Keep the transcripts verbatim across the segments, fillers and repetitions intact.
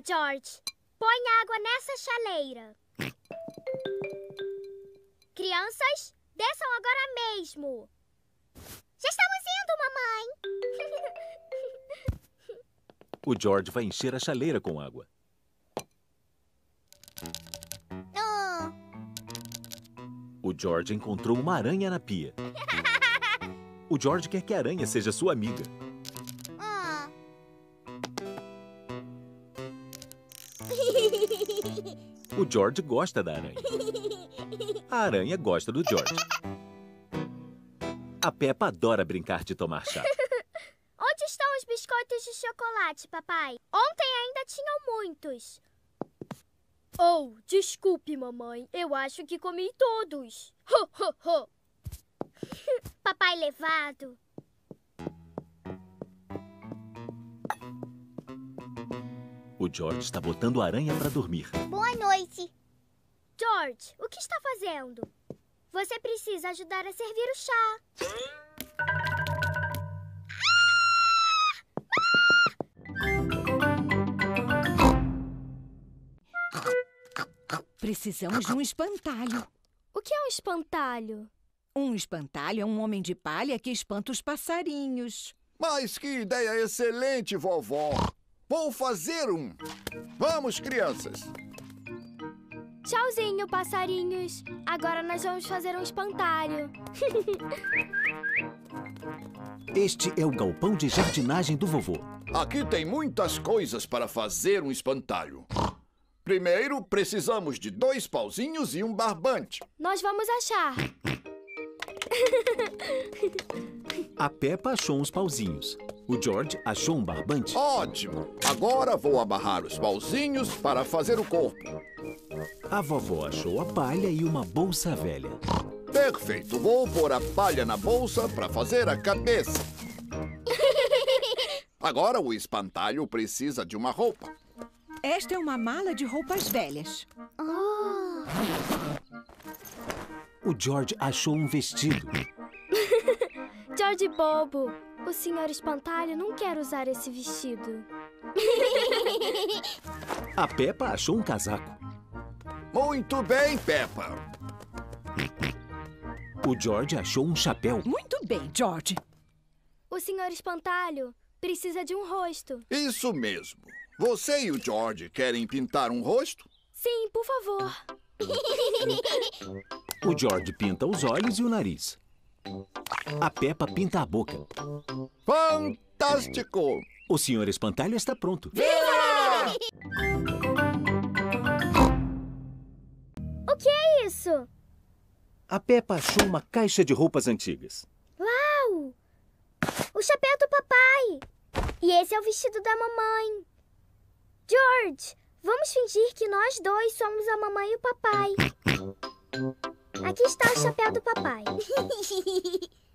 Calma, George. Põe água nessa chaleira. Crianças, desçam agora mesmo. Já estamos indo, mamãe. O George vai encher a chaleira com água. Oh. O George encontrou uma aranha na pia. O George quer que a aranha seja sua amiga. O George gosta da aranha. A aranha gosta do George. A Peppa adora brincar de tomar chá. Onde estão os biscoitos de chocolate, papai? Ontem ainda tinham muitos. Oh, desculpe, mamãe. Eu acho que comi todos. Ho, ho, ho. Papai levado. O George está botando a aranha para dormir. Boa noite. George, o que está fazendo? Você precisa ajudar a servir o chá. Precisamos de um espantalho. O que é um espantalho? Um espantalho é um homem de palha que espanta os passarinhos. Mas que ideia excelente, vovó! Vou fazer um. Vamos, crianças. Tchauzinho, passarinhos. Agora nós vamos fazer um espantalho. Este é o galpão de jardinagem do vovô. Aqui tem muitas coisas para fazer um espantalho. Primeiro, precisamos de dois pauzinhos e um barbante. Nós vamos achar. A Peppa achou uns pauzinhos. O George achou um barbante. Ótimo! Agora vou amarrar os pauzinhos para fazer o corpo. A vovó achou a palha e uma bolsa velha. Perfeito! Vou pôr a palha na bolsa para fazer a cabeça. Agora o espantalho precisa de uma roupa. Esta é uma mala de roupas velhas. Oh. O George achou um vestido. George bobo! O senhor espantalho não quer usar esse vestido. A Peppa achou um casaco. Muito bem, Peppa. O George achou um chapéu. Muito bem, George. O senhor espantalho precisa de um rosto. Isso mesmo. Você e o George querem pintar um rosto? Sim, por favor. O George pinta os olhos e o nariz. A Peppa pinta a boca. Fantástico! O senhor espantalho está pronto. Viva! O que é isso? A Peppa achou uma caixa de roupas antigas. Uau! O chapéu do papai! E esse é o vestido da mamãe. George, vamos fingir que nós dois somos a mamãe e o papai. Aqui está o chapéu do papai.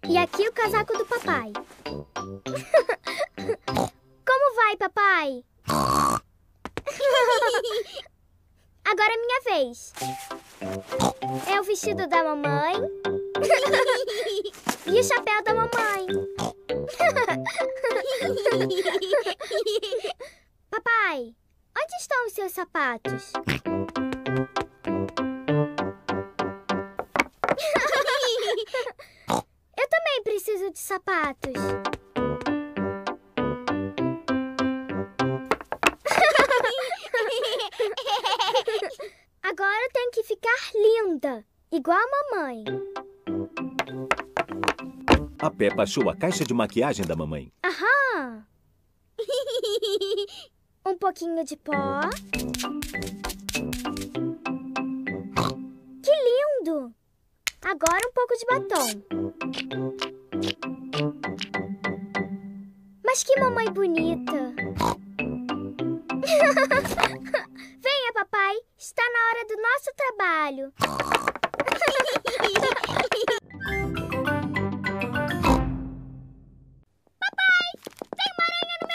E aqui o casaco do papai. Como vai, papai? Agora é minha vez. É o vestido da mamãe. E o chapéu da mamãe. Papai, onde estão os seus sapatos? Eu também preciso de sapatos. Agora eu tenho que ficar linda, igual a mamãe. A Peppa achou a caixa de maquiagem da mamãe. Aham. Um pouquinho de pó. Que lindo! Agora um pouco de batom. Mas que mamãe bonita! Venha, papai! Está na hora do nosso trabalho. Papai! Tem uma aranha no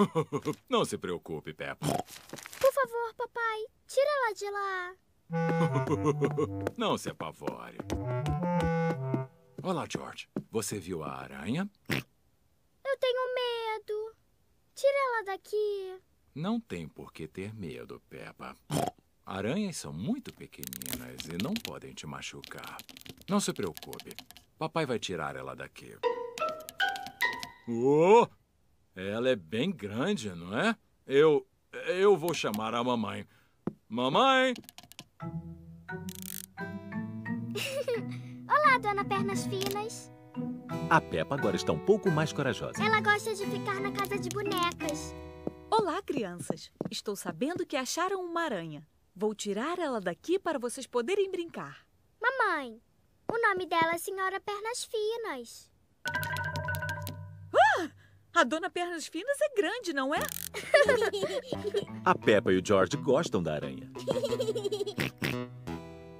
meu quarto! Não se preocupe, Peppa. Por favor, papai, tira ela de lá. Não se apavore. Olá, George. Você viu a aranha? Eu tenho medo. Tira ela daqui. Não tem por que ter medo, Peppa. Aranhas são muito pequeninas e não podem te machucar. Não se preocupe. Papai vai tirar ela daqui. Oh! Ela é bem grande, não é? Eu... eu vou chamar a mamãe. Mamãe! Olá, Dona Pernas Finas. A Peppa agora está um pouco mais corajosa. Ela gosta de ficar na casa de bonecas. Olá, crianças. Estou sabendo que acharam uma aranha. Vou tirar ela daqui para vocês poderem brincar. Mamãe, o nome dela é Senhora Pernas Finas. Ah! A Dona Pernas Finas é grande, não é? A Peppa e o George gostam da aranha.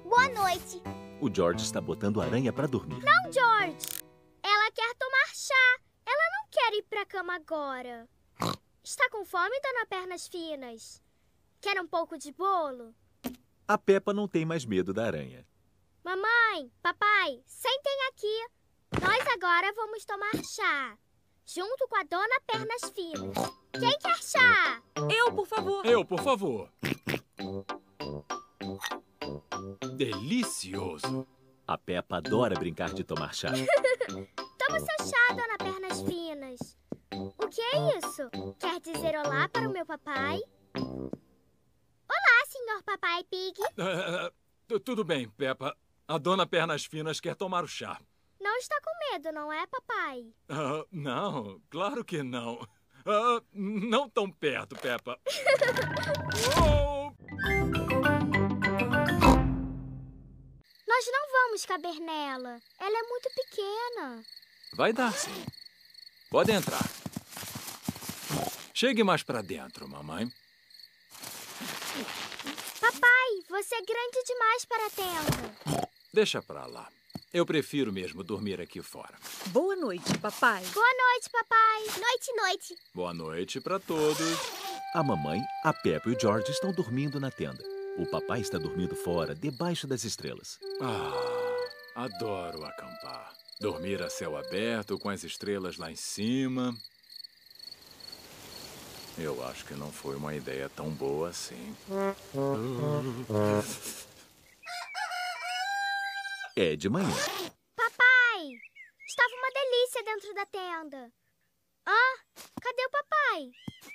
Boa noite. O George está botando a aranha para dormir. Não, George. Ela quer tomar chá. Ela não quer ir para a cama agora. Está com fome, Dona Pernas Finas? Quer um pouco de bolo? A Peppa não tem mais medo da aranha. Mamãe, papai, sentem aqui. Nós agora vamos tomar chá. Junto com a Dona Pernas Finas. Quem quer chá? Eu, por favor. Eu, por favor. Delicioso. A Peppa adora brincar de tomar chá. Toma seu chá, Dona Pernas Finas. O que é isso? Quer dizer olá para o meu papai? Olá, Senhor Papai Pig. Uh, tudo bem, Peppa. A Dona Pernas Finas quer tomar o chá. Não está com medo, não é, papai? Uh, não, claro que não. Uh, não tão perto, Peppa. Oh! Nós não vamos caber nela. Ela é muito pequena. Vai dar, sim. Pode entrar. Chegue mais pra dentro, mamãe. Papai, você é grande demais para a tenda. Deixa pra lá. Eu prefiro mesmo dormir aqui fora. Boa noite, papai. Boa noite, papai. Noite, noite. Boa noite pra todos. A mamãe, a Peppa e o George estão dormindo na tenda. O papai está dormindo fora, debaixo das estrelas. Ah, adoro acampar. Dormir a céu aberto, com as estrelas lá em cima. Eu acho que não foi uma ideia tão boa assim. É de manhã. Papai! Estava uma delícia dentro da tenda. Ah, cadê o papai?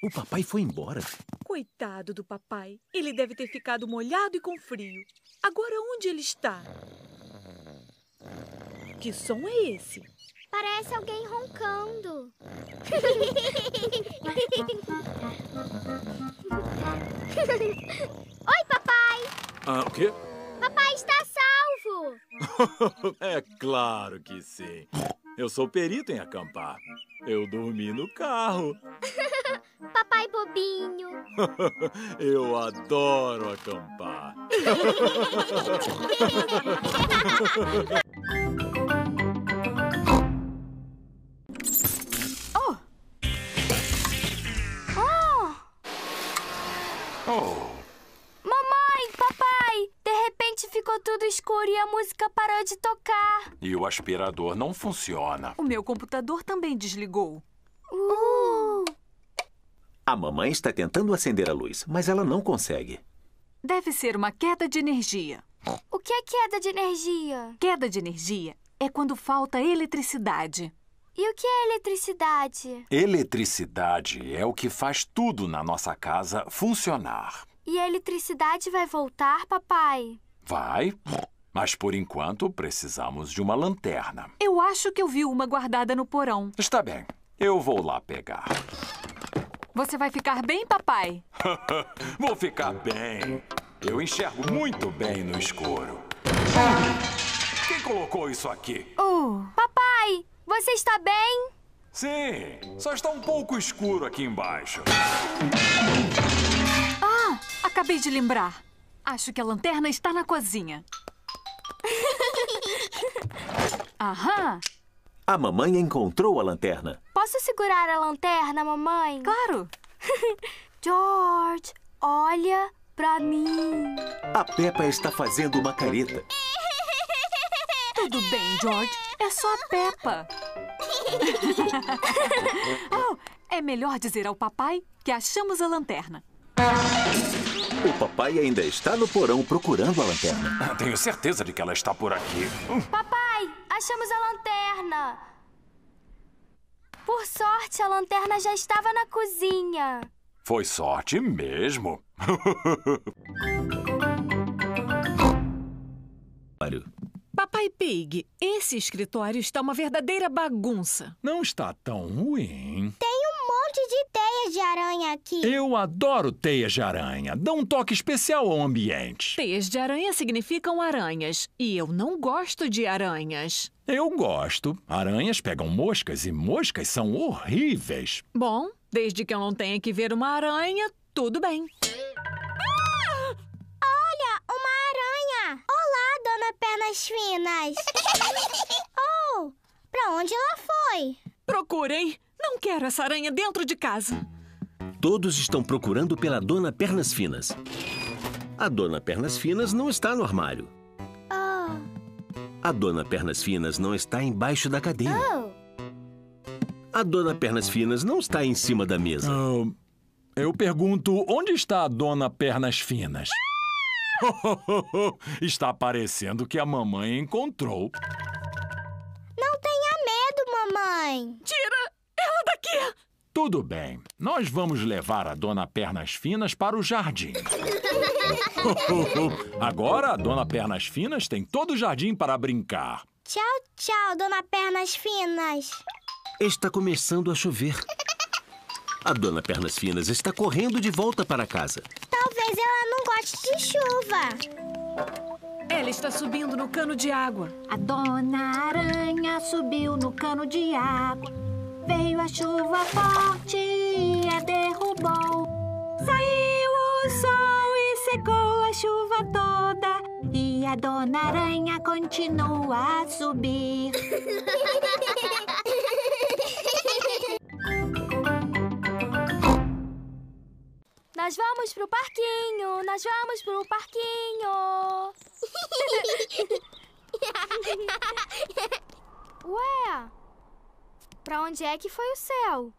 O papai foi embora. Coitado do papai. Ele deve ter ficado molhado e com frio. Agora onde ele está? Que som é esse? Parece alguém roncando. Oi, papai! Ah, o quê? Papai está salvo! É claro que sim. Eu sou perito em acampar. Eu dormi no carro. Papai bobinho. Eu adoro acampar. Oh! Oh! Oh! Mamãe, papai, de repente ficou tudo escuro e a música parou de tocar. E o aspirador não funciona. O meu computador também desligou. Uh! A mamãe está tentando acender a luz, mas ela não consegue. Deve ser uma queda de energia. O que é queda de energia? Queda de energia é quando falta eletricidade. E o que é eletricidade? Eletricidade é o que faz tudo na nossa casa funcionar. E a eletricidade vai voltar, papai? Vai, mas por enquanto precisamos de uma lanterna. Eu acho que eu vi uma guardada no porão. Está bem, eu vou lá pegar. Você vai ficar bem, papai? Vou ficar bem. Eu enxergo muito bem no escuro. Quem colocou isso aqui? Uh, papai! Você está bem? Sim, só está um pouco escuro aqui embaixo. Ah, acabei de lembrar. Acho que a lanterna está na cozinha. Aham. A mamãe encontrou a lanterna. Posso segurar a lanterna, mamãe? Claro. George, olha pra mim. A Peppa está fazendo uma careta. Tudo bem, George. É só a Peppa. Oh, É melhor dizer ao papai que achamos a lanterna. O papai ainda está no porão procurando a lanterna. Tenho certeza de que ela está por aqui. Papai, achamos a lanterna. Por sorte, a lanterna já estava na cozinha. Foi sorte mesmo. Papai Pig, esse escritório está uma verdadeira bagunça. Não está tão ruim. Tem um monte de teias de aranha aqui. Eu adoro teias de aranha. Dá um toque especial ao ambiente. Teias de aranha significam aranhas. E eu não gosto de aranhas. Eu gosto. Aranhas pegam moscas e moscas são horríveis. Bom, desde que eu não tenha que ver uma aranha, tudo bem. Ah! Olha, uma aranha! Olá, Dona Pernas Finas! Oh, pra onde ela foi? Procurem! Não quero essa aranha dentro de casa. Todos estão procurando pela Dona Pernas Finas. A Dona Pernas Finas não está no armário. A Dona Pernas Finas não está embaixo da cadeira. Oh. A Dona Pernas Finas não está em cima da mesa. Uh, eu pergunto, onde está a Dona Pernas Finas? Ah! Oh, oh, oh, oh. Está parecendo que a mamãe encontrou. Não tenha medo, mamãe. Tira ela daqui. Tudo bem. Nós vamos levar a Dona Pernas Finas para o jardim. Agora, a Dona Pernas Finas tem todo o jardim para brincar. Tchau, tchau, Dona Pernas Finas. Está começando a chover. A Dona Pernas Finas está correndo de volta para casa. Talvez ela não goste de chuva. Ela está subindo no cano de água. A Dona Aranha subiu no cano de água. Veio a chuva forte e a derrubou. Saiu o sol. Secou a chuva toda e a Dona Aranha continua a subir. Nós vamos pro parquinho, nós vamos pro parquinho. Ué, pra onde é que foi o céu?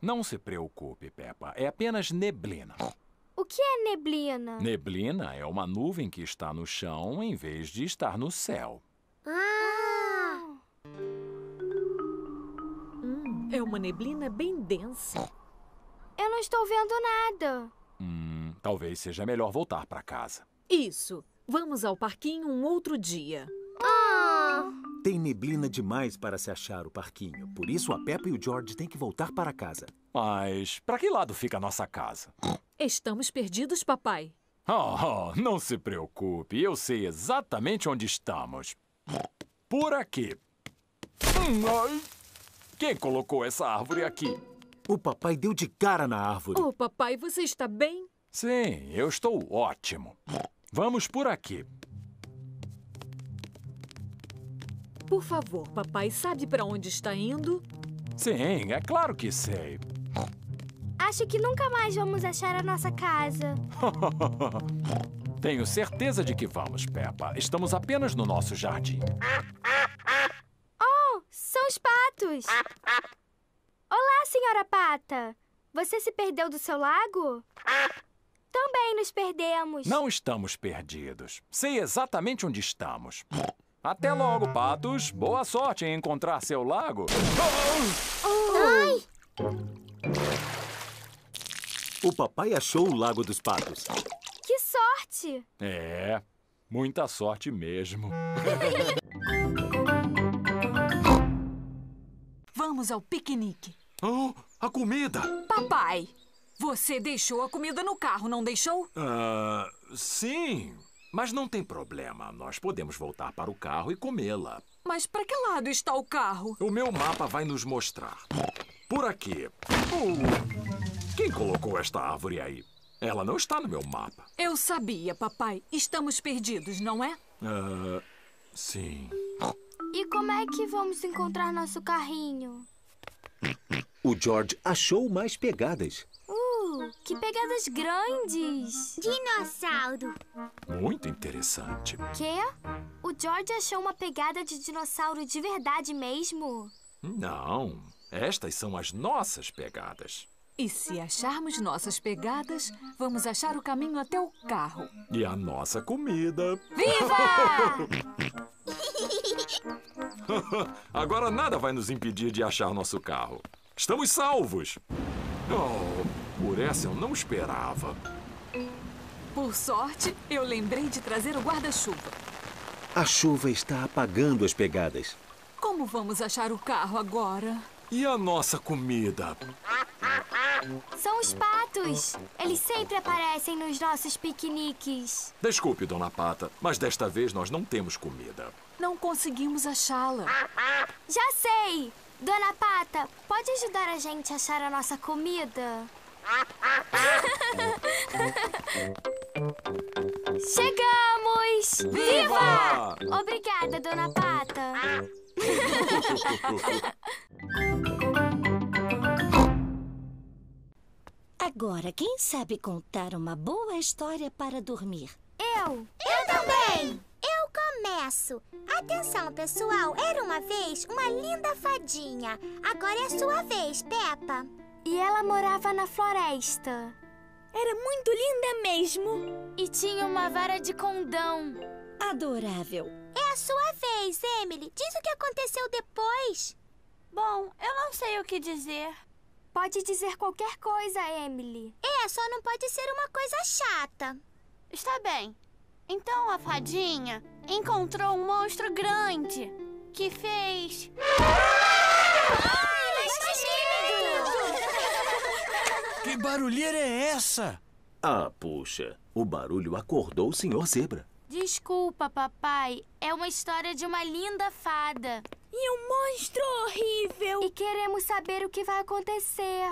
Não se preocupe, Peppa, é apenas neblina. O que é neblina? Neblina é uma nuvem que está no chão em vez de estar no céu. Ah! Hum, é uma neblina bem densa. Eu não estou vendo nada. Hum, talvez seja melhor voltar para casa. Isso. Vamos ao parquinho um outro dia. Ah! Tem neblina demais para se achar o parquinho. Por isso, a Peppa e o George têm que voltar para casa. Mas para que lado fica a nossa casa? Estamos perdidos, papai. Oh, oh, não se preocupe. Eu sei exatamente onde estamos. Por aqui. Quem colocou essa árvore aqui? O papai deu de cara na árvore. Oh, papai, você está bem? Sim, eu estou ótimo. Vamos por aqui. Por favor, papai, sabe para onde está indo? Sim, é claro que sei. Acho que nunca mais vamos achar a nossa casa. Tenho certeza de que vamos, Peppa. Estamos apenas no nosso jardim. Oh, são os patos. Olá, senhora pata. Você se perdeu do seu lago? Também nos perdemos. Não estamos perdidos. Sei exatamente onde estamos. Até logo, patos. Boa sorte em encontrar seu lago. Oh! Oh! Ai! O papai achou o Lago dos Patos. Que sorte! É, muita sorte mesmo. Vamos ao piquenique. Oh, a comida! Papai, você deixou a comida no carro, não deixou? Ah, sim, mas não tem problema. Nós podemos voltar para o carro e comê-la. Mas para que lado está o carro? O meu mapa vai nos mostrar. Por aqui. Oh. Quem colocou esta árvore aí? Ela não está no meu mapa. Eu sabia, papai. Estamos perdidos, não é? Ah, uh, sim. E como é que vamos encontrar nosso carrinho? O George achou mais pegadas. Uh, que pegadas grandes! Dinossauro. Muito interessante. Quê? O George achou uma pegada de dinossauro de verdade mesmo? Não. Estas são as nossas pegadas. E se acharmos nossas pegadas, vamos achar o caminho até o carro. E a nossa comida. Viva! Agora nada vai nos impedir de achar nosso carro. Estamos salvos! Oh, por essa eu não esperava. Por sorte, eu lembrei de trazer o guarda-chuva. A chuva está apagando as pegadas. Como vamos achar o carro agora? E a nossa comida? São os patos. Eles sempre aparecem nos nossos piqueniques. Desculpe, Dona Pata, mas desta vez nós não temos comida. Não conseguimos achá-la. Já sei! Dona Pata, pode ajudar a gente a achar a nossa comida? Chegamos! Viva! Viva! Obrigada, Dona Pata. Agora, quem sabe contar uma boa história para dormir? Eu! Eu também! Eu começo! Atenção, pessoal! Era uma vez uma linda fadinha. Agora é a sua vez, Peppa. E ela morava na floresta. Era muito linda mesmo. E tinha uma vara de condão. Adorável. É a sua vez, Emily. Diz o que aconteceu depois. Bom, eu não sei o que dizer. Pode dizer qualquer coisa, Emily. É, só não pode ser uma coisa chata. Está bem. Então a fadinha encontrou um monstro grande que fez... Ai, mas que barulheira é essa? Ah, puxa. O barulho acordou o senhor Zebra. Desculpa, papai. É uma história de uma linda fada. E um monstro horrível! E queremos saber o que vai acontecer.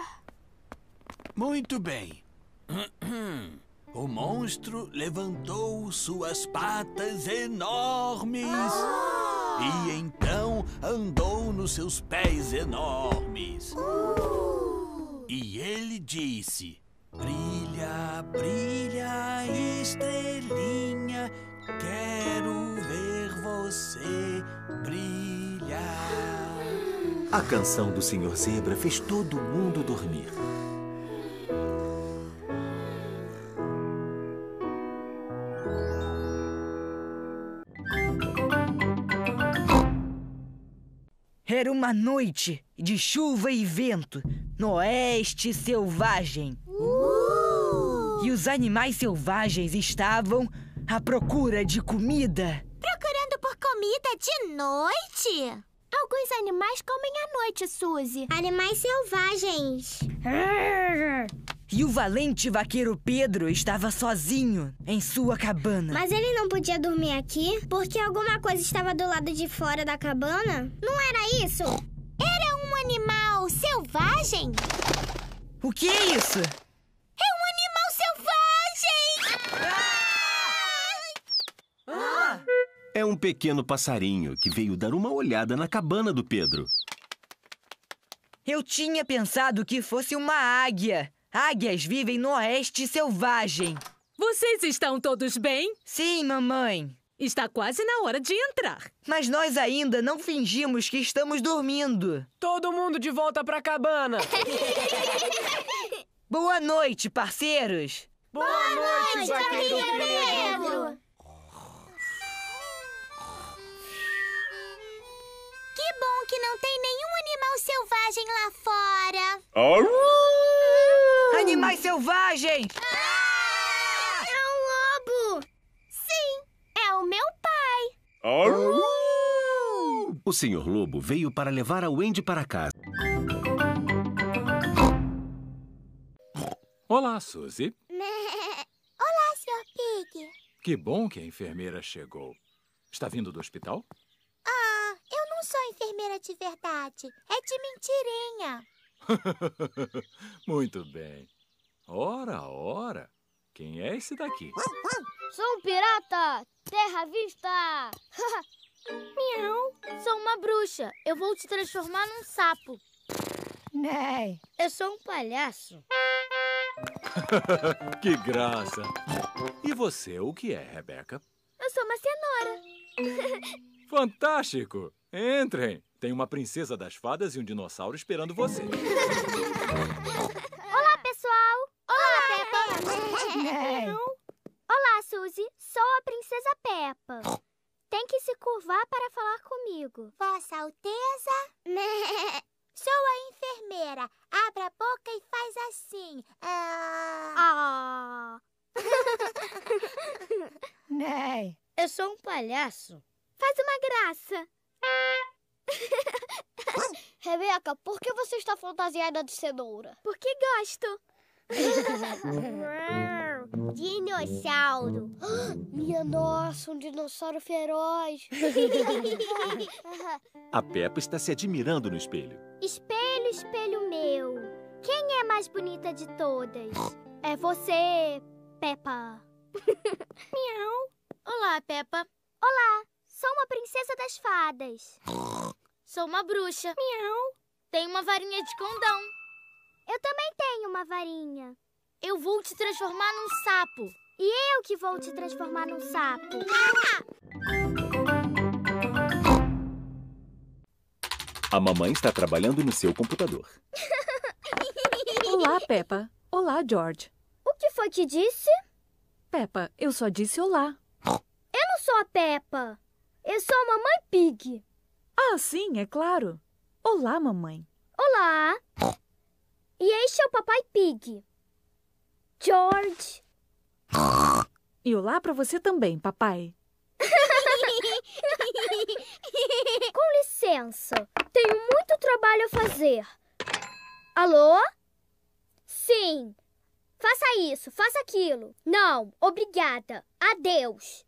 Muito bem. O monstro levantou suas patas enormes. Oh! E então andou nos seus pés enormes. Uh! E ele disse... Brilha, brilha, estrelinha, quero ver você brilhar. A canção do senhor Zebra fez todo mundo dormir. Era uma noite de chuva e vento no oeste selvagem. Uh! E os animais selvagens estavam à procura de comida. Procurando por comida de noite? Alguns animais comem à noite, Suzy. Animais selvagens. E o valente vaqueiro Pedro estava sozinho em sua cabana. Mas ele não podia dormir aqui porque alguma coisa estava do lado de fora da cabana. Não era isso? Era um animal selvagem. O que é isso? É um animal selvagem! Ah! Ah! É um pequeno passarinho que veio dar uma olhada na cabana do Pedro. Eu tinha pensado que fosse uma águia. Águias vivem no oeste selvagem. Vocês estão todos bem? Sim, mamãe. Está quase na hora de entrar. Mas nós ainda não fingimos que estamos dormindo. Todo mundo de volta pra cabana. Boa noite, parceiros! Boa, Boa noite, vaqueiro Pedro! Que bom que não tem nenhum animal selvagem lá fora! Arru! Animais selvagens! Ah! É um lobo! Sim, é o meu pai! Arru! O senhor Lobo veio para levar a Wendy para casa. Olá, Suzy. Olá, senhor Pig. Que bom que a enfermeira chegou. Está vindo do hospital? Ah, eu não sou enfermeira de verdade. É de mentirinha. Muito bem. Ora, ora. Quem é esse daqui? Sou um pirata. Terra à vista. Miau. Sou uma bruxa. Eu vou te transformar num sapo. Não. Eu sou um palhaço. Que graça! E você, o que é, Rebeca? Eu sou uma cenoura. Fantástico! Entrem! Tem uma princesa das fadas e um dinossauro esperando você. Olá, pessoal! Olá, Peppa! Olá, Suzy. Sou a princesa Peppa. Tem que se curvar para falar comigo. Vossa Alteza? Sou a enfermeira. Abra a boca e faz assim. Ah. Não, eu sou um palhaço. Faz uma graça. Rebeca, por que você está fantasiada de cenoura? Porque gosto. Dinossauro. Minha nossa, um dinossauro feroz. A Peppa está se admirando no espelho. Espelho, espelho meu, quem é mais bonita de todas? É você, Peppa. Miau. Olá, Peppa. Olá, sou uma princesa das fadas. Sou uma bruxa. Miau. Tenho uma varinha de condão. Eu também tenho uma varinha. Eu vou te transformar num sapo. E eu que vou te transformar num sapo. A mamãe está trabalhando no seu computador. Olá, Peppa. Olá, George. O que foi que disse? Peppa, eu só disse olá. Eu não sou a Peppa. Eu sou a Mamãe Pig. Ah, sim, é claro. Olá, mamãe. Olá. E este é o Papai Pig. George. E olá pra você também, papai. Com licença. Tenho muito trabalho a fazer. Alô? Sim. Faça isso, faça aquilo. Não, obrigada. Adeus.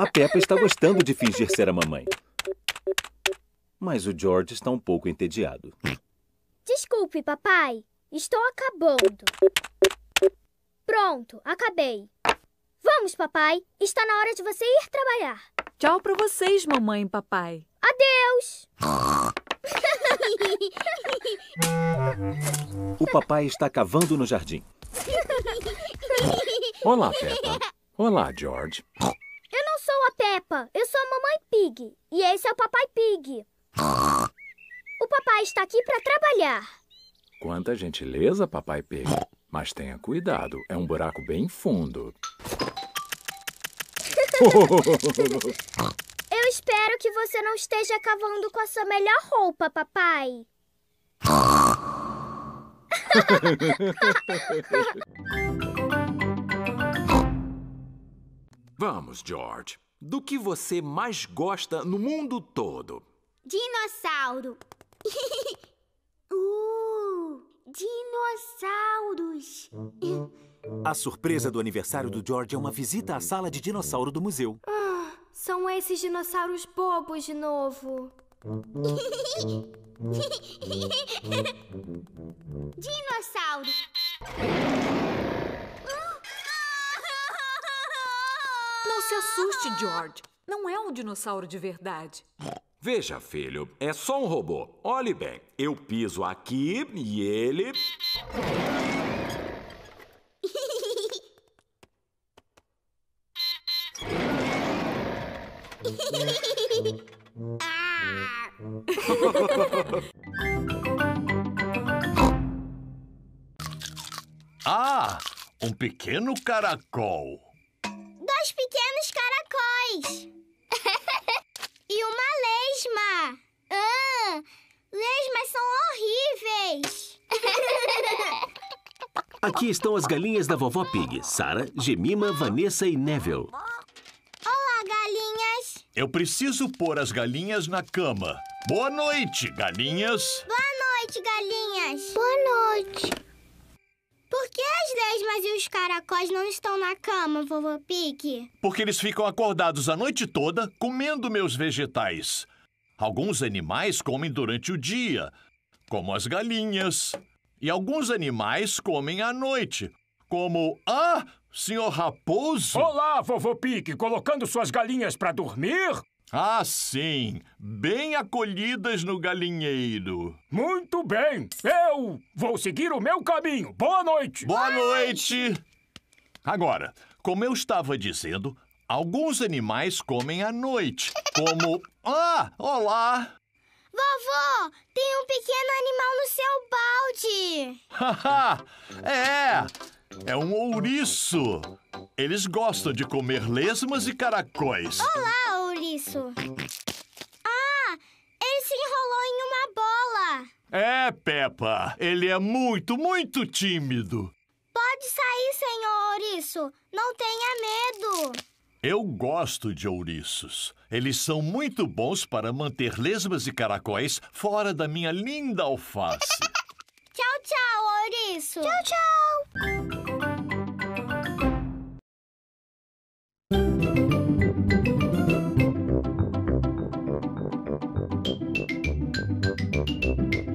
A Peppa está gostando de fingir ser a mamãe. Mas o George está um pouco entediado. Desculpe, papai. Estou acabando. Pronto, acabei. Vamos, papai. Está na hora de você ir trabalhar. Tchau pra vocês, mamãe e papai. Adeus! O papai está cavando no jardim. Olá, Peppa. Olá, George. Eu não sou a Peppa. Eu sou a Mamãe Pig. E esse é o Papai Pig. O papai está aqui para trabalhar. Quanta gentileza, Papai Pig. Mas tenha cuidado, é um buraco bem fundo. Eu espero que você não esteja cavando com a sua melhor roupa, papai. Vamos, George. Do que você mais gosta no mundo todo? Dinossauro. Dinossauros! A surpresa do aniversário do George é uma visita à sala de dinossauro do museu. Ah, são esses dinossauros bobos de novo. Dinossauro! Não se assuste, George. Não é um dinossauro de verdade. Veja, filho, é só um robô. Olhe bem, eu piso aqui e ele... Ah, um pequeno caracol. Dois pequenos caracóis. E uma lesma. Ah, lesmas são horríveis. Aqui estão as galinhas da Vovó Pig. Sara, Gemima, Vanessa e Neville. Olá, galinhas. Eu preciso pôr as galinhas na cama. Boa noite, galinhas. Boa noite, galinhas. Boa noite. Por que as lesmas e os caracóis não estão na cama, Vovô Pique? Porque eles ficam acordados a noite toda comendo meus vegetais. Alguns animais comem durante o dia, como as galinhas. E alguns animais comem à noite, como... Ah, senhor Raposo! Olá, Vovô Pique! Colocando suas galinhas para dormir? Ah, sim. Bem acolhidas no galinheiro. Muito bem. Eu vou seguir o meu caminho. Boa noite. Boa noite. Agora, como eu estava dizendo, Alguns animais comem à noite, como... Ah, olá! Vovô, tem um pequeno animal no seu balde. Haha, é, é um ouriço. Eles gostam de comer lesmas e caracóis. Olá, ouriço. Ah, ele se enrolou em uma bola. É, Peppa, ele é muito, muito tímido. Pode sair, senhor ouriço, não tenha medo. Eu gosto de ouriços. Eles são muito bons para manter lesmas e caracóis fora da minha linda alface. Tchau, tchau, ouriço. Tchau, tchau.